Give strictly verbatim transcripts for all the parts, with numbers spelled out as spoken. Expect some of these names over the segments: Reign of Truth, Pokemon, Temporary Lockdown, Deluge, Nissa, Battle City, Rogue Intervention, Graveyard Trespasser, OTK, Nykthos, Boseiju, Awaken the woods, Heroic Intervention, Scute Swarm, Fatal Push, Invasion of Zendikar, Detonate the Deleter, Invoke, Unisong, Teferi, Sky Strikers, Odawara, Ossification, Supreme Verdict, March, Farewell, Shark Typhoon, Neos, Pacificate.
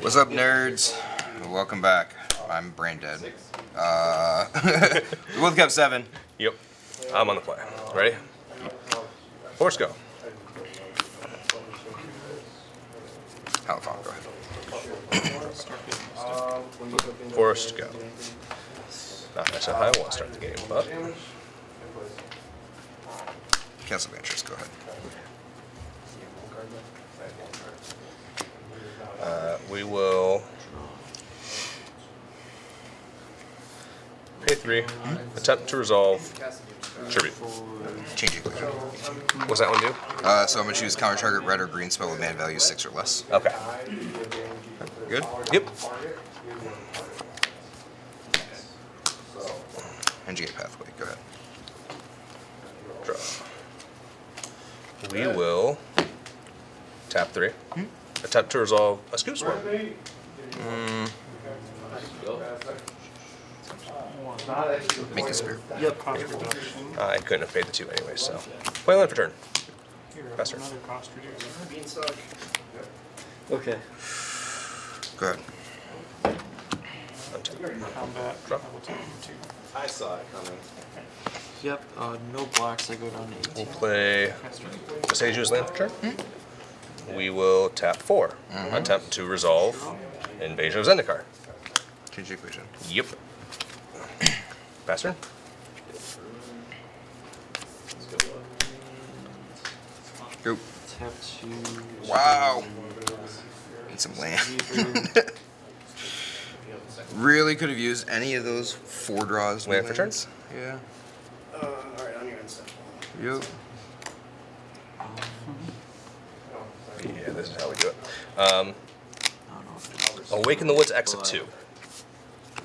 What's up, nerds? Welcome back. I'm brain dead. Uh, we both kept seven. Yep. I'm on the play. Ready? Horse go. Halifax, go ahead. Forest go. Not actually how I want to start the game, but cancel interest. Go ahead. Uh, we will pay three, mm-hmm. attempt to resolve, tribute. Change it. What's that one do? Uh, so I'm going to choose counter target red or green spell with mana value six or less. Okay. Good? Yep. And you get pathway. Go ahead. Draw. We will tap three. Mm-hmm. Attempt to resolve a Scute Swarm. Mm. Make a spear. Yep. Uh, I couldn't have paid the two anyway, so. Play land for turn. Faster. Okay. Go ahead. Drop. I saw it coming. Yep, uh, no blocks, I go down to eight. We'll play Boseiju's land for turn. Mm. We will tap four. Mm-hmm. Attempt to resolve Invasion of Zendikar. Change the equation. Yep. Passer. Go. Wow. Need some land. Really could have used any of those four draws. Land for turns? Yeah. Uh, Alright, on your end step. Yep. Yeah, this is how we do it. Um, Awaken the Woods, exit two.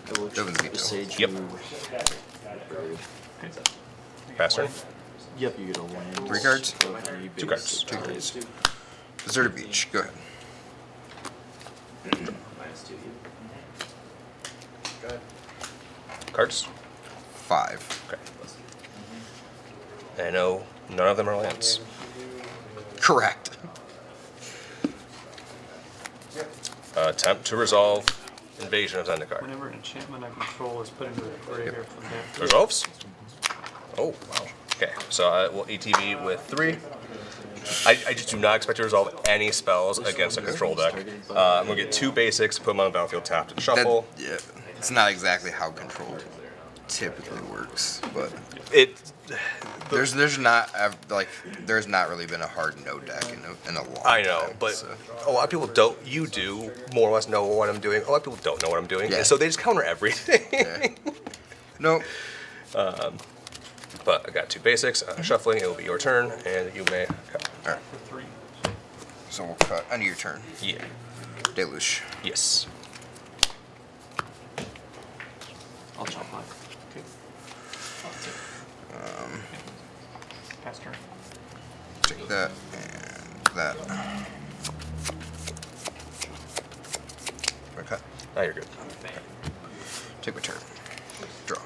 Yep. Passer. Yep, you get a land. Three cards? Two cards. Two cards. Deserted Beach, go ahead. Cards? Five. Okay. I know none of them are lands. Correct. Uh, attempt to resolve Invasion of Zendikar. Whenever an enchantment I control is put into the graveyard yep. from there. Resolves? Oh, wow. Okay, so I will A T V with three. I, I just do not expect to resolve any spells against a control deck. Uh, I'm going to get two basics, put them on the battlefield, tap and shuffle. That, yeah, it's not exactly how control typically works, but it there's there's not like there's not really been a hard no deck in a, in a long time. I know, time, but so. a lot of people don't. You do more or less know what I'm doing. A lot of people don't know what I'm doing, yeah. and so they just counter everything. Yeah. No, nope. um, but I got two basics. Uh, shuffling. It will be your turn, and you may cut. All right. So we'll cut under your turn. Yeah. Deluge. Yes. I'll chop mine. Um, take that and that. Okay. Now you're good. Okay. Take my turn. Draw.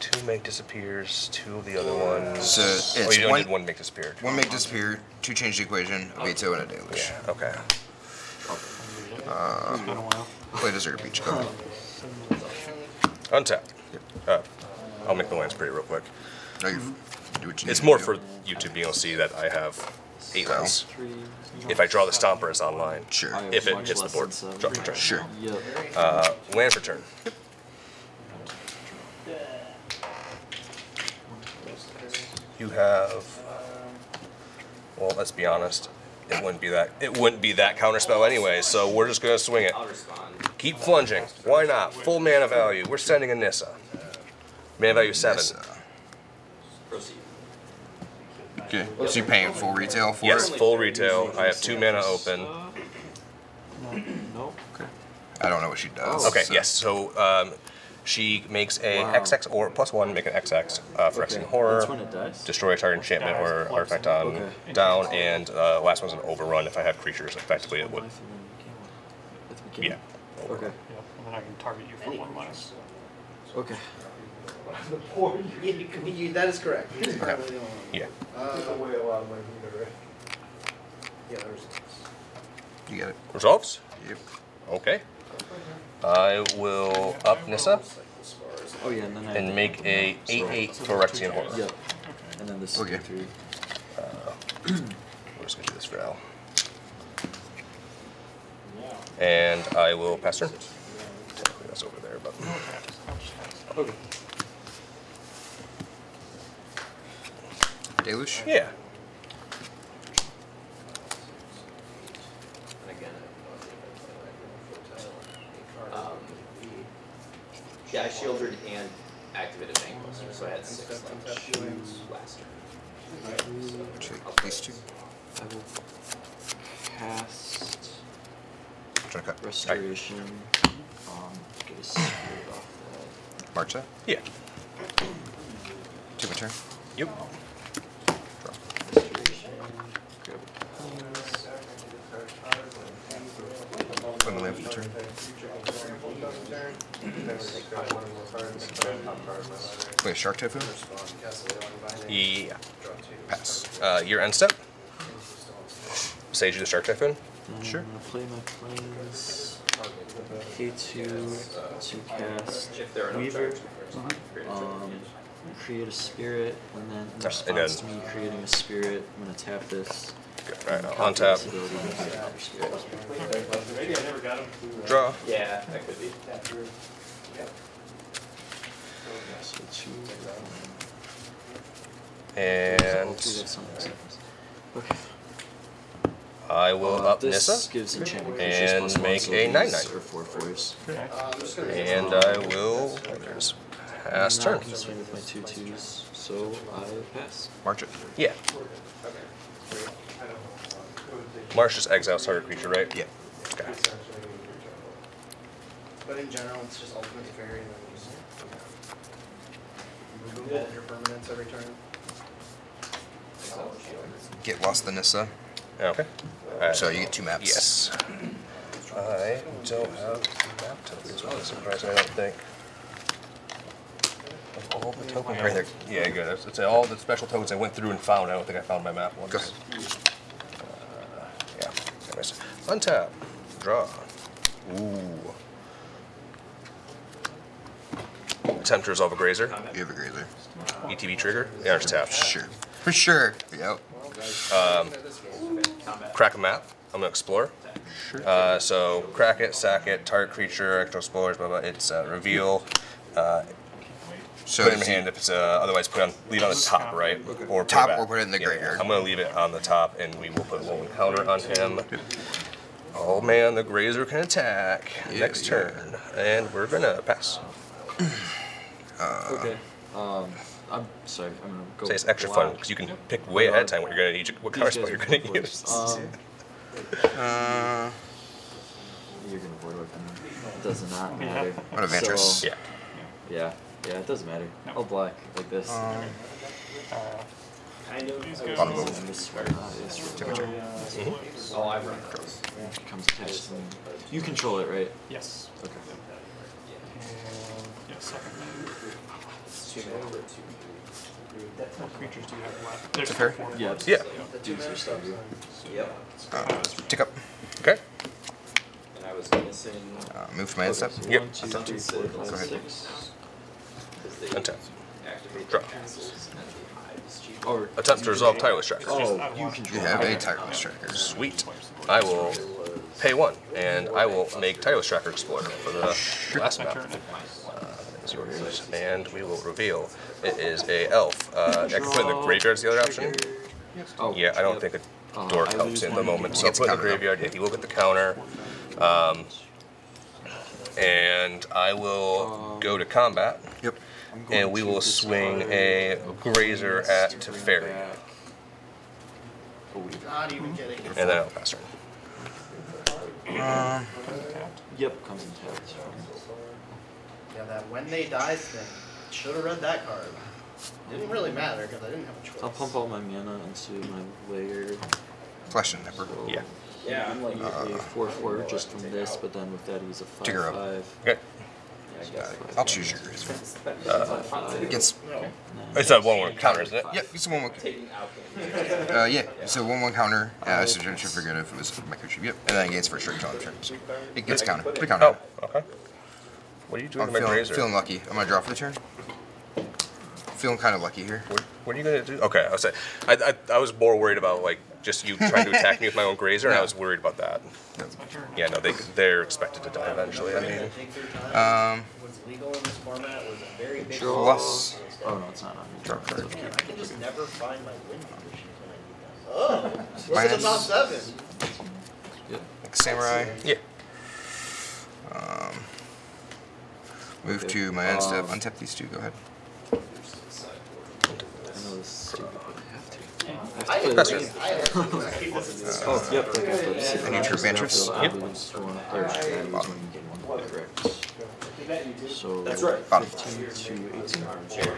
Two make disappears, two of the other ones. So it's oh, you only one, did one make disappear. One make disappear, two change the equation, a veto, and a deluge. Yeah, okay. Um, been a while. Play Desert Beach. Go ahead. Untap. Yep. Uh, I'll make the lands pretty real quick. No, you do what you need it's more to for you to be able to see that I have eight lands. If I draw the Stomper, it's online. Sure. If it hits the board, draw for turn. Sure. Uh, land for turn. Yep. You have. Well, let's be honest. It wouldn't be that. It wouldn't be that counterspell anyway. So we're just gonna swing it. Keep plunging. Why not? Full mana value. We're sending a Nissa. Mana value seven. Proceed. Okay. So you're paying full retail for yes, it? Yes, full retail. I have two mana open. No. Okay. I don't know what she does. Okay. So. Yes. So um, she makes a wow. X X or plus one. Make an X X uh, for X and horror. Destroy a target enchantment or artifact on okay. down, and uh, last one's an overrun. If I have creatures, effectively it would. Yeah. Over. Okay. Yeah. And then I can target you for Any one less. Okay. The poor, you, you, you, that is correct. Okay. Yeah. Uh, yeah, there's You got it. Resolves? Yep. Okay. I will up Nissa. Oh, yeah, and, then and make a eight eight Phyrexian Horror. Yep. And then this okay. is three. Uh, we're just going to do this for now. And I will pass turn. Technically, that's over there, but. Okay. Deluge? Yeah. Yeah, I shielded and activated Bankbuster, so I had six left last turn. So check these two. I will cast Restoration. Right. Um, get a spirit off the... March that? Yeah. Take my turn. Yep. Um, Draw. Restoration. Grab a when will I have the turn? Play a Shark Typhoon? Yeah. Pass. Uh, your end step? Sage the Shark Typhoon? Um, sure. I'm going to play my planes. K two to cast Weaver. Uh-huh. um, create a spirit, and then in response to me creating a spirit, I'm going to tap this. Right, on tap. Draw. Yeah, that could be. And okay. I will uh, up Nissa gives and make a nine nine. And I will there's pass turn. Swing with my two twos, so I pass. March it. Yeah. March just exiles target creature, right? Yeah. Okay. But in general, it's just ultimate Teferi and then just removal of your permanents every turn. Get Lost the Nissa. Okay. Uh, so you get two maps. Yes. I don't have two map tokens. Well, surprising, I don't think. Of all the tokens right there. Yeah, good. It's all the special tokens I went through and found. I don't think I found my map once. Go ahead. Untap, draw. Ooh. Attempt to resolve a grazer. You have a grazer. E T B trigger? Yeah, just tap. Sure. For sure. Yep. Um, crack a map. I'm gonna explore. Sure. Uh, so crack it, sack it, target creature, extra explorers, blah blah. It's uh, reveal. Uh, So put it in my hand if it's uh, otherwise put on leave on the top right or put top it or put it in the yeah. graveyard. I'm gonna leave it on the top and we will put lone counter on him. Oh man, the grazer can attack yeah, next yeah. turn and we're gonna pass. uh, okay. Um, I'm sorry. I'm gonna go. Say it's extra black. Fun because you can yep. pick way ahead of time what you're gonna need. What color spell you're gonna use. Um, uh, you're gonna board weapon. It does not matter. What a Ventress. So, yeah. Yeah. Yeah, it doesn't matter. No. I'll block like this. Um, uh, kind of. Bottom move. Temperature. Mm-hmm. Oh, I run across. Comes attached. You control it, right? Yes. Okay. Yeah. Second move. What creatures do you have left? There's four. Yeah. Yeah. Yep. Uh, tick up. Okay. And I was missing. Uh, move to my end step. Yep. Go ahead. Untap. Draw. Or attempt to resolve Tireless Tracker. Oh, you can you have a Tireless Tracker. Sweet. I will pay one, and I will make Tireless Tracker Explorer for the last map. Uh, is yours. And we will reveal it is a elf. Uh, I can put in the graveyard is the other option. Yeah, I don't think a dork helps in the moment, so I'll put in the graveyard. If you will get the counter. Um, and I will go to combat. Yep. And we will swing a grazer at Teferi. Not even kidding. And then I'll pass turn. Uh, yep, comes in tap. Yeah, that when they die thing. Should have read that card. It didn't really matter because I didn't have a choice. I'll pump all my mana into my layer. Flesh and Nipper. So yeah. Yeah, I'm like uh, a four four just from this, but then with that he's a five five. Okay. I'll choose your Griezmann. Uh, against... It's a one one counter, isn't it? Yep, it's a one one. Uh, yeah, it's a one one counter. Uh, so I should figure out if it was microchip. Yep, and then it gains first strike on the turn. So it gets countered. Put a counter. Oh, okay. What are you doing I'm to feeling, my razor? I'm feeling lucky. I'm going to draw for the turn. Feeling kind of lucky here. What, what are you going to do? Okay, I was saying, I, I, I was more worried about, like, just you trying to attack me with my own grazer, yeah. And I was worried about that. No. Yeah, no, they, they're expected to die eventually. I mean, um, plus. Oh, no, it's not on. Draw card. I can just never find my win conditions when I need that. Oh, what's the top seven? Yeah. Like Samurai? Yeah. Um, move okay. to my end step. Um, Untap these two, go ahead. I need your advantages. Yep. So that's right. fifteen to eighteen.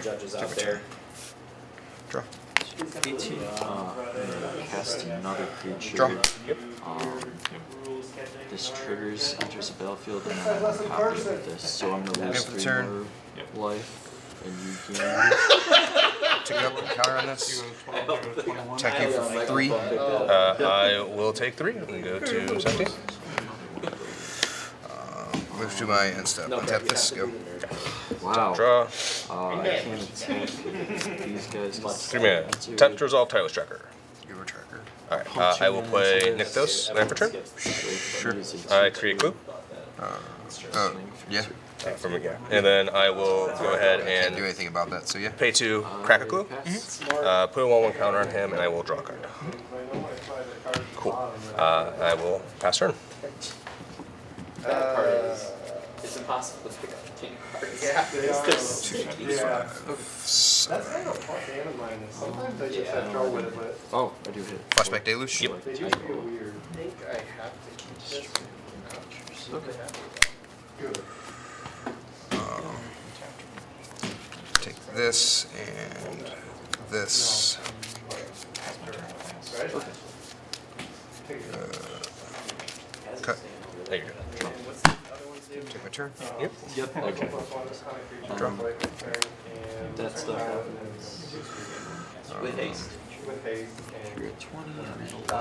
Judges out there. Draw. eighteen. Cast another creature. Draw. Yep. This triggers, enters the battlefield, and then I copy with this. So I'm gonna lose three more life. And you can take it up and counter on this. Attack you for three. Uh, I will take three and go to seventeen. Uh, move to my end step. Untap this. Go. Wow. Draw. Uh, I can't attack these guys. Three man. Attempt to resolve Tireless Tracker. You're a tracker. All right. Uh, I will play Nykthos and turn. Sure. I create clue. Uh, uh, yeah. Uh, from again. And then I will go ahead and can't do anything about that, so yeah. Pay two, crack a clue, mm-hmm. uh, put a one one counter on him, and I will draw a card. Mm-hmm. Cool. Uh, I will pass turn. That part is, it's impossible to pick up the king cards. Yeah, that's kind of a plus and minus. Sometimes I just have trouble with it, but... Oh, I do hit. Flashback Deluge? Yep. They do feel weird. I think I have to keep this. Okay. Good. Um, take this and this. Uh, cut. There you go. Take my turn. Yep. Yep. Okay. Drum. That's the. With haste. With haste. You're at twenty.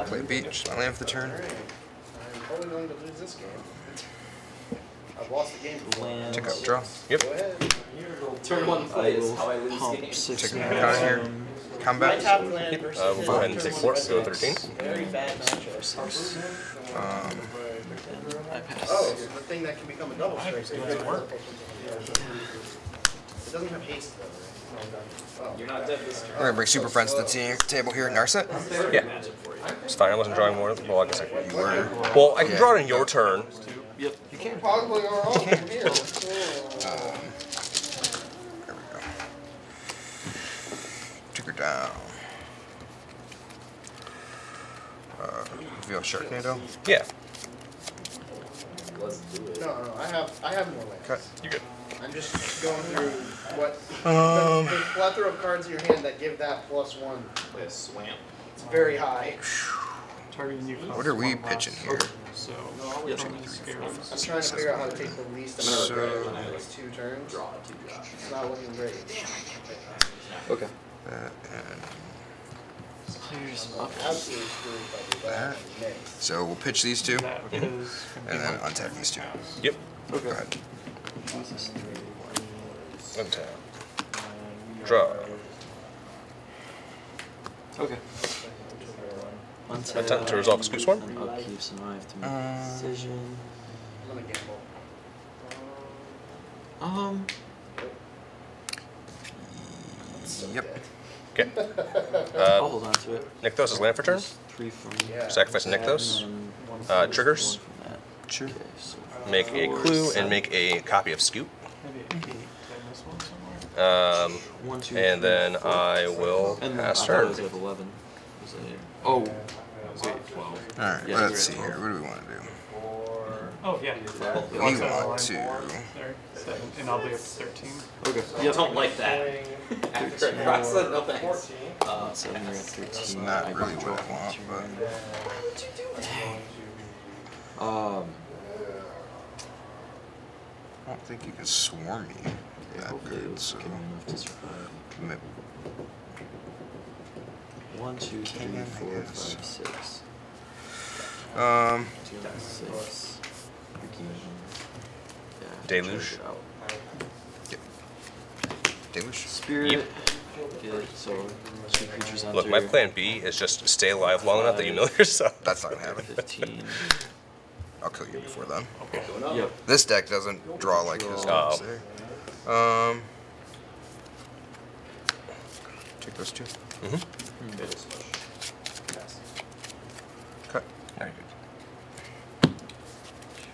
Play beach. I land for the turn. I'm probably going to lose this game. I've lost the game. Land. Check out, draw. Yep. Turn one plays how I lose the game. Check out here. Combat. Uh, we'll go ahead and take four, go thirteen. Very bad matchup. Um, oh, it's the thing that can become a double strike. It doesn't work. It doesn't have haste though, right? You're not dead this turn. We're going to bring Super Friends to the table here in Narset. Yeah. It's fine, I wasn't drawing more. Well, I guess I could. You were. Well, I can draw it in your turn. Yep. You can't. Possibly our own from here. um, there we go. Took her down. Uh, reveal Sharknado. Yeah. Let's do it. No, no, I have, I have more lands. Cut. You're good. I'm just going through what um, the, the plethora of cards in your hand that give that plus one. This swamp. It's very high. What are we pitching here? So, no, yep. I'm trying to figure out how to take the least amount of damage in the next two turns. Draw two shots. It's not looking great. Okay. That and. That. So we'll pitch these two, mm-hmm. and then untap these two. Yep. Okay. Go ahead. Untap. Draw. Okay. Attempt to resolve a Scute Swarm. I'll keep some eye to make a decision. Um. Yep. Okay. Uh, I'll hold on to it. Nykthos is land for turn. Three for me. Sacrifice Nykthos. Uh, triggers. Sure. Make a clue and make a copy of Scute. Um, and then I will pass turn. Oh, wait, twelve. All right, yeah, let's see here. What do we want to do? Oh, yeah. We want to... And I'll be up to thirteen. Okay. You don't like that. After a cross, no thanks. Uh, so I'm it's not really what I want, but... Um... I don't think you can swarm me that Hopefully good, so... To survive. Commit. One, two, three, can, four, five, six. Um... Six. Yeah, Deluge. Yep. Deluge. Spirit. Yep. Good, so two creatures on Look, through. My plan B is just stay alive long enough that you know yourself. That's not gonna happen. fifteen. I'll kill you before then. Okay. Yep. This deck doesn't draw like his decks there. Um, take those two. Mm-hmm. Mm-hmm. Okay. Very good.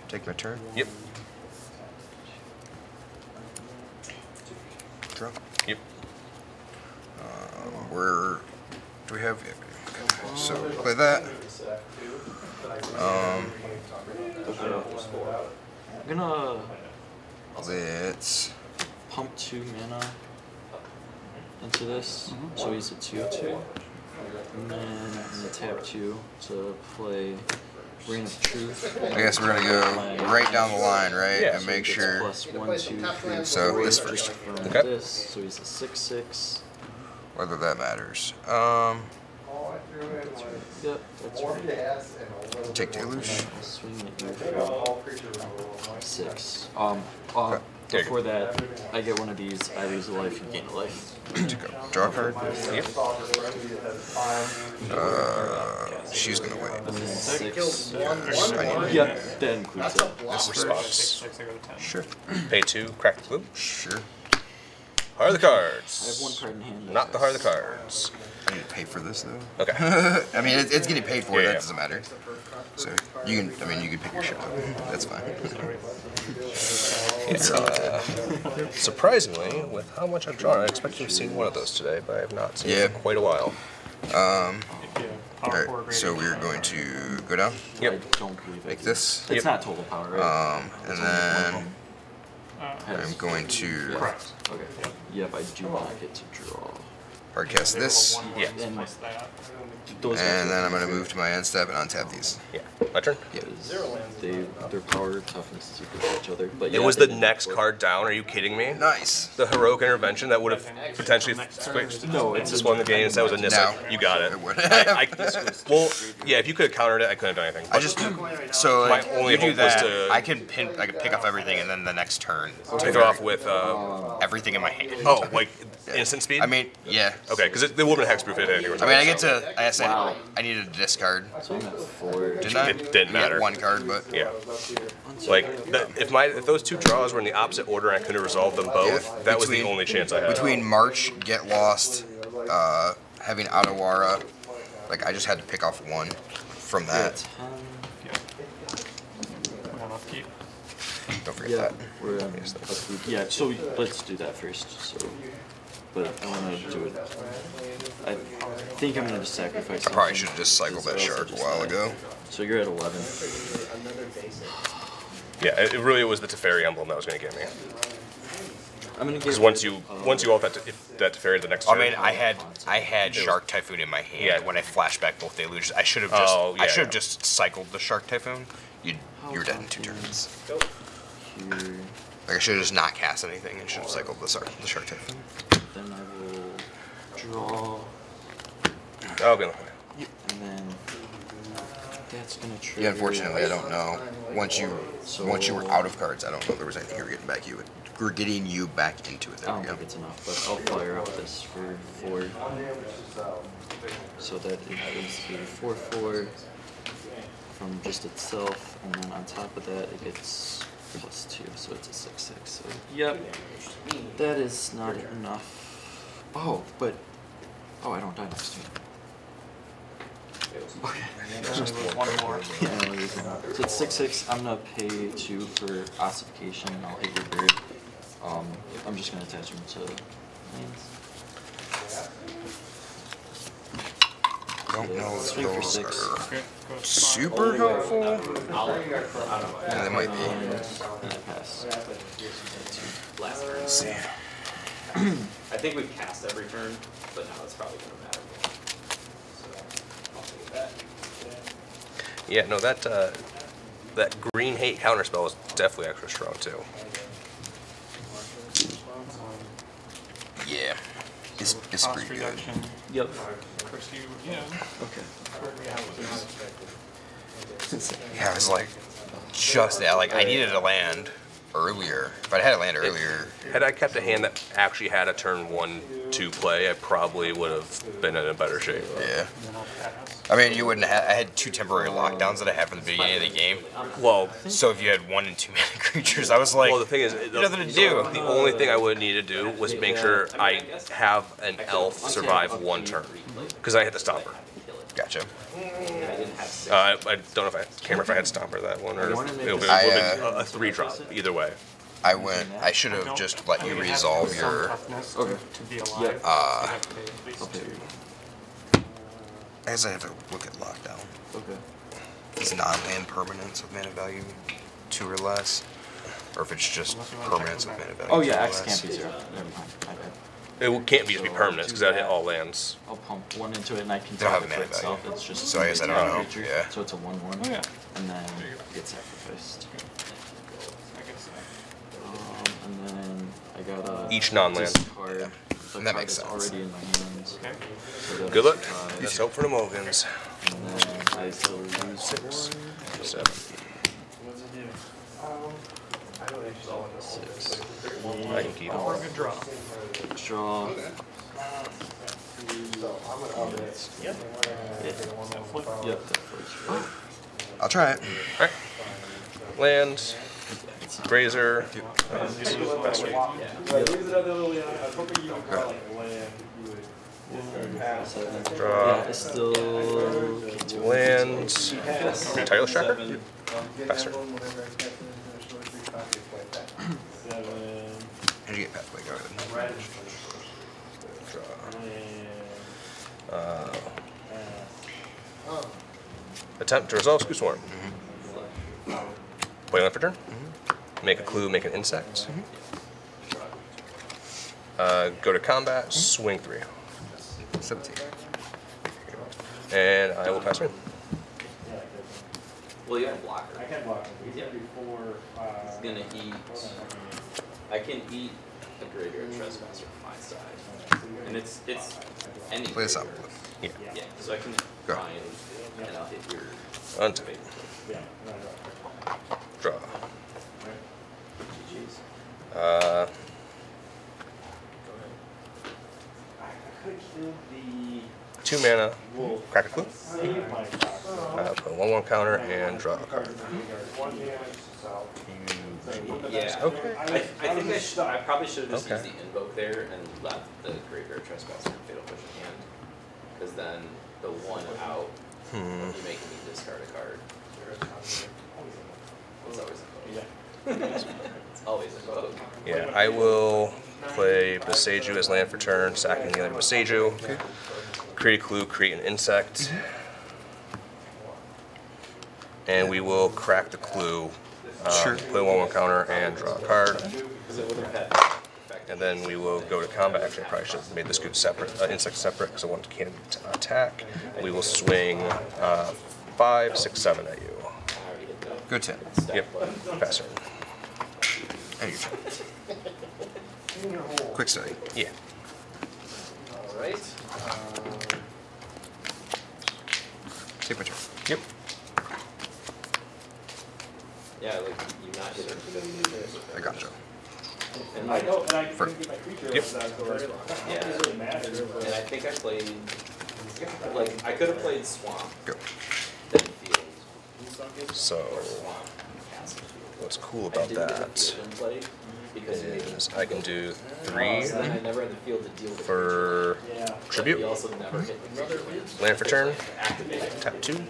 Take my turn. Yep. Draw. Yep. Uh, where do we have? Okay. So play that. Um, I'm gonna let's pump two mana into this, mm-hmm. so he's a two two. And then I'm gonna tap two to play Reign of Truth. I guess we're gonna go right down the line, right? Yeah, and so make sure. Plus one, two, three, so this first. Okay. This, so he's a six six. Whether that matters. Um, That's right. Yep, that's right. Take Deluge. Six. Um, um okay. Before that, I get one of these, I lose a life, you gain a life. Draw a card. Yep. Uh, she's gonna wait. Six. Uh, yeah, that includes it. This is spots. Sure. Pay two, crack the blue. Sure. Heart of the Cards. I have one card in hand. Not the Heart of the Cards. I need to pay for this though. Okay. I mean, it's, it's getting paid for. Yeah, that yeah. doesn't matter. So you can. I mean, you can pick your shit up. That's fine. Yeah, uh, surprisingly, with how much I've drawn, I expect to have seen one of those today, but I have not seen yeah. it in quite a while. Um. All right. So we're going to go down. Yep. I don't believe it. Make this. It's yep. not total power. Right? Um. And then. I'm going to. Yeah. Okay. Yeah, but I do not get to draw. Hardcast this. Yeah. And, and then I'm going to move to my end step and untap these. Yeah. My turn? Yeah. They, their power, toughness is equal to each other. But yeah, it was the next card down. Are you kidding me? Nice. The Heroic Intervention that would have potentially switched. No, it's just one of the games. That was a Nissa. No. You got it. I, I, well, yeah, if you could have countered it, I couldn't have done anything. I just. So, my only hope was to. I could, pin, I could pick up everything and then the next turn. Take it off with. Uh, everything in my hand. Oh, like yeah. instant speed? I mean, yeah. Okay, because it, it would have been hexproof it anyway. I mean, I get to, I guess wow. I, I needed to discard. Didn't I? It didn't matter. One card, but yeah. Like the, if my if those two draws were in the opposite order and I could have resolved them both, yeah. that between, was the only chance I had. Between March, Get Lost, uh, having Odawara, like I just had to pick off one from that. Don't forget yeah, that. We're, um, yeah. So we, let's do that first. So. But I want to do it. I think I'm going to just sacrifice. I probably should have just cycled that shark a while ago. So you're at eleven. Yeah, it really was the Teferi emblem that was going to get me. I'm going to because once you uh, once you ult that if that Teferi the next. I turn, mean, I had I had Shark Typhoon in my hand yeah. when I flashback both Deluges. I should have just oh, yeah, I should have yeah. just cycled the Shark Typhoon. You you were dead in two turns. Here. Like I should have just not cast anything and should have cycled the shark, the shark Typhoon. Then I will draw. Oh, good. Yep. And then that's gonna trigger. Yeah, unfortunately, I don't know. Once you so once you were out of cards, I don't know if there was anything you were getting back. You would, we're getting you back into it. There I don't we go. think it's enough, but I'll fire up this for four. So that it is a four four from just itself, and then on top of that, it gets. Plus two, so it's a six six. So yep, that is not enough. Oh, but oh, I don't die next turn. Okay, just one more. Yeah, so it's six six. I'm gonna pay two for ossification, and I'll hit your bird. Um, I'm just gonna attach him to lanes. Don't know if those are super helpful. Yeah, they might be. Let's see. I think we've cast every turn, but now it's probably going to matter more. So that. Yeah, no, that uh, that green hate counterspell is definitely extra strong too. Yeah, it's, so it's pretty reduction. good. Yep. Pursue him. Okay. Yeah, I was like, just that. Like, I needed to land earlier. If I had to land earlier. If, had I kept a hand that actually had a turn one, two play, I probably would have been in a better shape. Yeah. I mean, you wouldn't have. I had two temporary lockdowns that I had from the beginning of the game. Well, so if you had one and two mana creatures, I was like, well, the thing is, the, nothing to do. The only thing I would need to do was make sure I have an elf survive one turn, because I had to stop her. Gotcha. Uh, I don't know if I can't remember if I had Stomper that one or if it would have been uh, a three drop. Either way, I went. I should have just let you resolve your. Okay. Uh, as I have to look at lockdown. Okay. It's non-land permanence of mana value two or less, or if it's just permanence of mana value. Oh yeah, X can't be zero. Never mind. Okay. It can't be just be permanent because that hit all lands. I'll pump one into it and I can tap it for itself. Value. It's just so I guess I don't know. Creature, yeah. So it's a one one. Oh, yeah. And then it gets sacrificed. Um, and then I got a each non-land. Yeah. And that makes sense. Already in my hands. Okay. So good luck. Let's hope for the mulligans. And then I still lose six, seven. What's it do? Um, I don't know. Six. I can keep it. We're gonna draw. Draw. Okay. Yep. Yep. Yep. I'll try it. All right. Land. Grazer. Uh, this is the best way. Okay. Draw. Land. Tireless Tracker. Bastard. How'd you get pathway? Go ahead. Draw. Uh, attempt to resolve Scute Swarm. Mm-hmm. Play land for turn. Mm-hmm. Make a clue, make an insect. Mm-hmm. Uh, go to combat, mm-hmm. Swing three. seventeen. And I will pass me. Well, you have a blocker. I can block it. Yep. Before, uh, he's going to eat. I can eat a Graveyard Trespasser from my side. And it's, it's any play this up. Yeah. Yeah, so I can go. Try and, and I'll hit your... Untap. Yeah. Draw. G Gs. Uh... Two mana, crack a clue. Uh, put a one one counter and draw a card. Yeah. Okay. I, I think I, should, I probably should have just okay. used the Invoke there and left the Graveyard Trespasser and Fatal Push in hand. Because then the one out, hmm. you're making me discard a card. It's always a vote. It's always a vote. Yeah, I will play Boseiju as land for turn, sacking the other Boseiju. Okay. Create a clue, create an insect. Mm-hmm. And we will crack the clue. Um, sure. Play one one counter and draw a card, and then we will go to combat. Actually, I probably should have made the Scute separate, uh, insect separate, because I want to can't attack. We will swing uh, five, six, seven at you. Good ten. Yep. Faster. And you try. Quick study. Yeah. All right. Take my turn. Yep. Yeah, like you not hit it. I gotcha. And I know, and I can get my creature yep. Yeah. And I think I played like I could have played Swamp. Go. Then Field. So what's cool about that is I can do three for tribute. Land for turn. Tap two.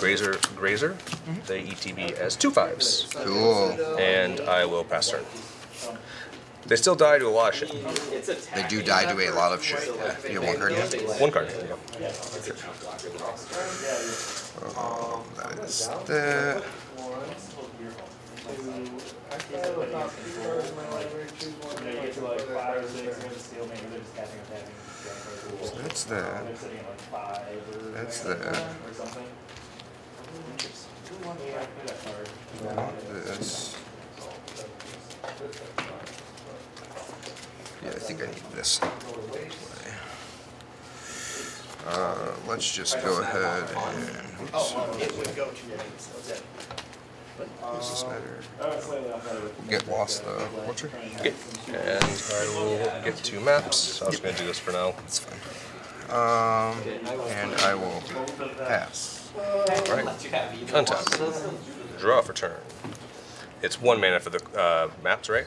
Grazer, Grazer, mm-hmm. They E T B as two fives. Cool. And I will pass turn. They still die to a lot of shit. They do die to a lot of shit. Yeah. You have one card yet? One card, yeah. Sure. Um, that is that. So that's that. That's that. I want this. Yeah, I think think I need this. Uh, let's just go ahead and... Oh, it would go to your names. Okay. Does this matter? Get Lost, the Watcher. Okay. And I will get two maps. So I'm just going to do this for now. That's fine. Um, and I will pass. Alright. Untap. Draw for turn. It's one mana for the uh, maps, right?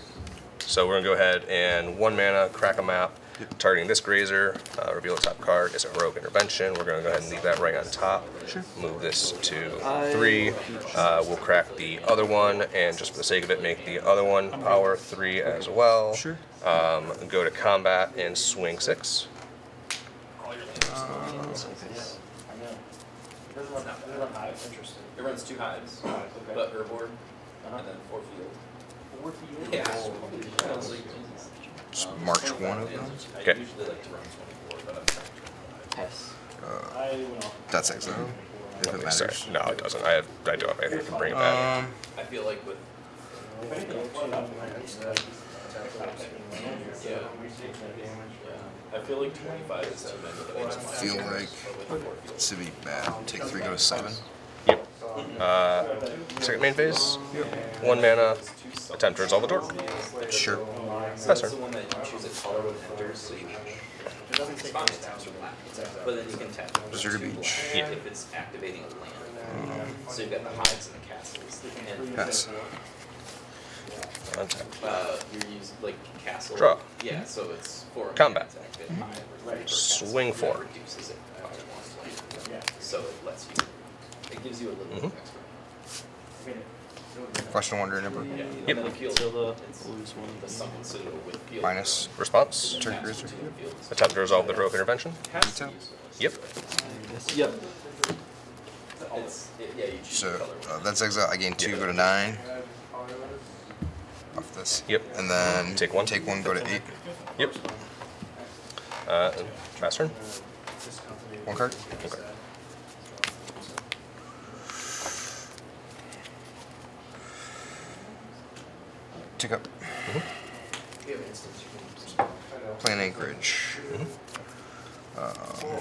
So we're going to go ahead and one mana, crack a map, targeting this Grazer, uh, reveal the top card. It's a Rogue Intervention. We're going to go ahead and leave that right on top. Sure. Move this to three. Uh, we'll crack the other one, and just for the sake of it, make the other one power three as well. Sure. Um, go to combat and swing six. Uh, it runs two hives, but herbivore, and then four field. Four field? Yeah. It's March one of them. Okay. Uh, that's exile. If it matters. No, it doesn't. I have, I don't have anything to bring it back. Um, I feel like with. Yeah. I feel like twenty-five is seven. I feel like to be bad. Take three, go to seven. Yep. Uh, second main phase. Yep. One mana. Attempt to resolve the door. Sure. That's the one that you choose a color with enter, so you can respond to taps from black. But then you can tap Berserker Beach. Yeah. If it's activating a land. Mm. So you've got the hives and the castles. And pass. Untap. Uh, you're using, like, castle. Draw. Yeah, so it's four. Combat. Mm-hmm. Swing four. It reduces it by one land. So it lets you. It gives you a little bit extra. Question Wandering Emperor. Yeah. Yep. Minus response. Turn Grazer. Attempt to resolve the Rogue Intervention. Yep. Yep. Yep. So uh, that's exile. I gain two, yep. Go to nine. Off this. Yep. And then take one. Take one. Go to eight. Yep. Uh, pass turn. One card. One card. Tick up. Mm-hmm. Plan Anchorage. Mm-hmm. um,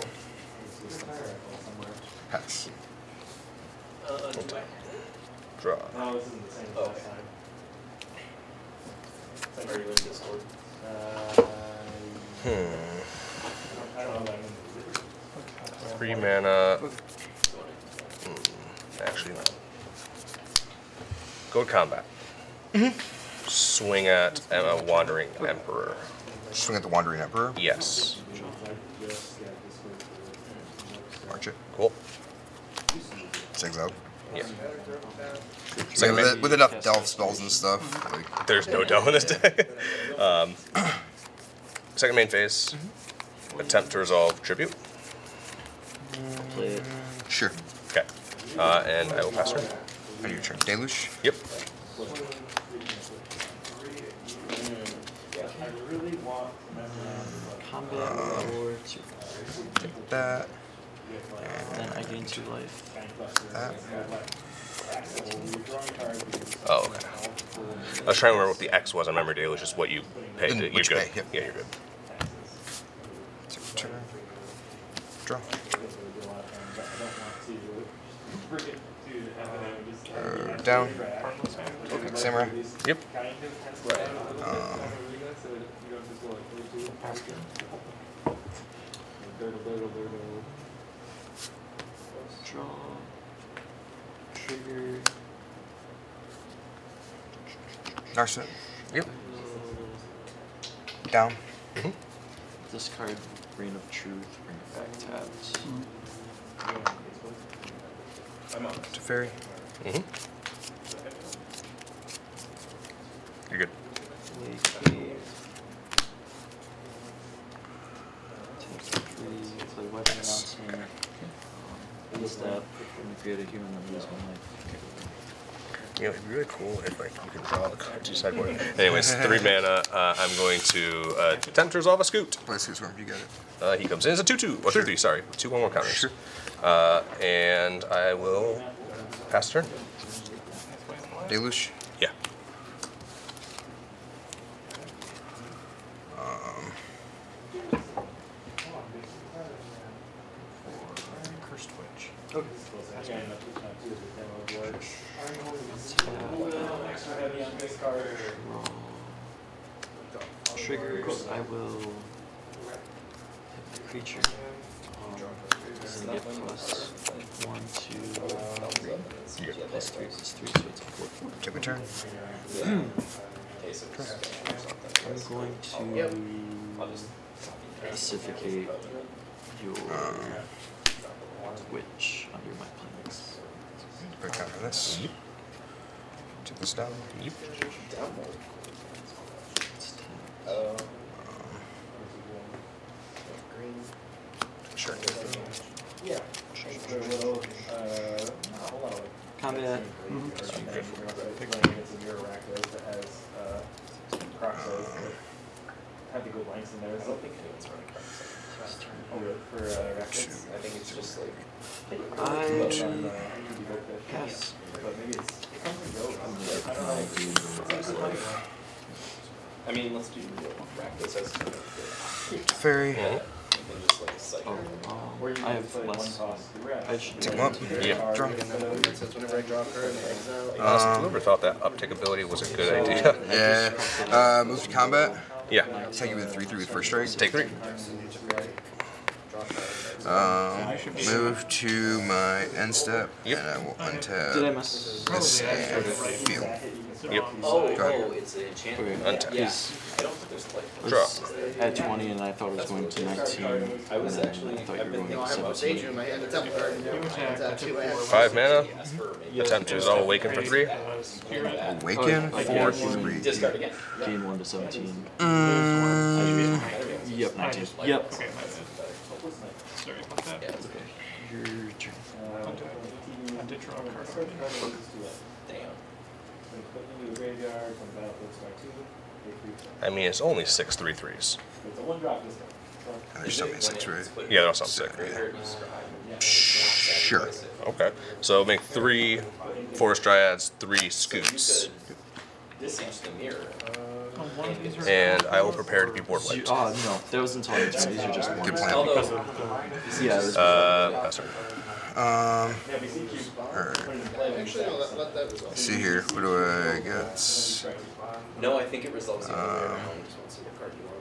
pass. Okay. Draw. Oh, okay. Hmm. Three mana. Hmm. Actually, no. Go to combat. Mm-hmm. Swing at a Wandering Emperor. Swing at the Wandering Emperor? Yes. March it. Cool. Sings out. Yeah. So with, it, with enough delve spells and stuff. Like, there's no delve in this deck. um, second main phase. Mm-hmm. Attempt to resolve tribute. Mm, sure. Okay. Uh, and I will pass her. On your turn. Deluge? Yep. Uh, take that. Then I gain two life. That. Oh, okay. I was trying to remember what the X was on memory deal, which is what you paid. You're good. Pay, yep. Yeah, you're good. Turn. Draw. Uh, down. Okay, Samurai. Yep. Um, Draw. Trigger. Narset. Yep. Down. Mm-hmm. Discard Reign of Truth. Bring it back tapped. Mm-hmm. Teferi. Mm-hmm. You're good. Play play weapon announcement. Okay. Um, one step, and create a human and lose one life. You know, it'd be really cool if like you could draw the cards you sideboard. Anyways, three mana. Uh, I'm going to uh, attempt to resolve a Scute. Play Scute Swarm. You got it. Uh, he comes in as a two two or three three. Sorry, two one one counters. Sure. Uh, and I will pass turn. Deluge. Yeah. Um. card. Triggers, I will hit the creature. Doesn't get plus one, two, three. You get plus three, plus three, so it's a four. four. Took a turn. I'm going to yep. Pacificate your witch under my planets. Go counter this. Yep. Took this down. Yep. Um, sure. Yeah. Hold on. Combat. It's a mirror rack that has crossbows that have the good lines in there. I don't think anyone's running crossbows. Oh, really? For rackets? I think it's just like. I guess. But maybe it's. I don't know. I mean, let's do practice as kind of the Teferi. Yeah. Oh, oh. I have less. I should take one. Yeah. Draw. It says whenever I draw a card, I exile. I honestly never thought that uptick ability was a good idea. Yeah. Uh, move to combat. Yeah. Take it with three, three with first strike. Take three. Um, move to my end step, yep. And I will untap. Did I miss? This and field. Yep. Oh, go ahead. Oh, it's an enchantment. Okay. Untap. Yeah. Draw. I had twenty and I thought it was going to nineteen. I was actually. I thought you were going to seventeen. Five mana. Mm-hmm. Attempt to resolve Awaken for three. Awaken for three. Discard again. Gain one to seventeen. Um, yep, nineteen. Yep. Okay. Sorry about that. Yeah, it's okay. Your turn. Uh, I did draw a card. Damn. I mean, it's only six three threes. There's so many six threes. Yeah, they're all six. Yeah. Uh, sure. Okay. So make three forest dryads, three scoots. This is the mirror. And I will prepare to be board wiped. Oh, no. That was until your turn. These are just one. Good plan. Yeah, it was uh, um, right. Let's see here. What do I get? No, I think it resolves you um, the way around once you card you want.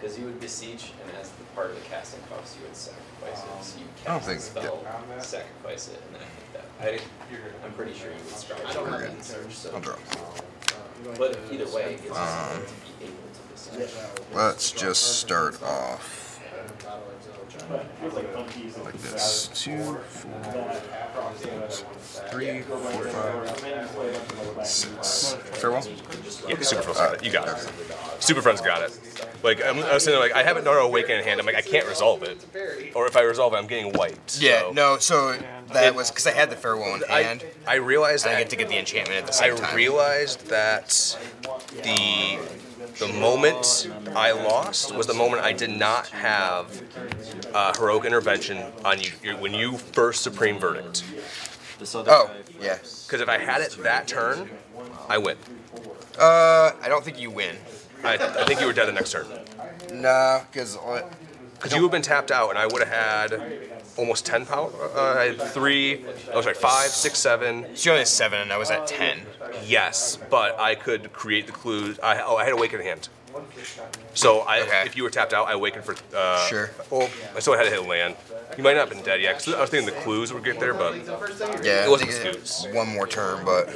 Because you would besiege, and as the part of the casting cost, you would sacrifice it. So you cast a spell, yeah. Sacrifice it, and then I think that. I, I'm pretty sure you would strike. I don't have that in search, so. I'll drop. But either way, it's um, to be able to decide. Let's just start off like this. Two, four, three, four, five, six. Farewell? Yeah, Super Friends got it. You got it. Super Friends got it. Like, I'm, I was saying, like, I haven't done an Awaken in hand. I'm like, I can't resolve it. Or if I resolve it, I'm getting wiped. So. Yeah, no, so that it, was, because I had the Farewell in hand. I, I realized that. I get to get the enchantment at the same time. I realized that the... The moment I lost was the moment I did not have uh, Heroic Intervention on you, you when you first Supreme Verdict. Oh, yeah. Because if I had it that turn, I win. Uh, I don't think you win. I, I think you were dead the next turn. Nah, because... Because you would have been tapped out, and I would have had almost ten power. Uh, I had three, oh sorry, five, six, seven. She only has seven, and I was at ten. Yes, but I could create the clues. I, oh, I had Awaken in hand. So I, okay. If you were tapped out, I Awakened for. Uh, sure. Well, I still had to hit land. You might not have been dead yet, because I was thinking the clues would get there, but yeah, it wasn't the scoots. One more turn, but.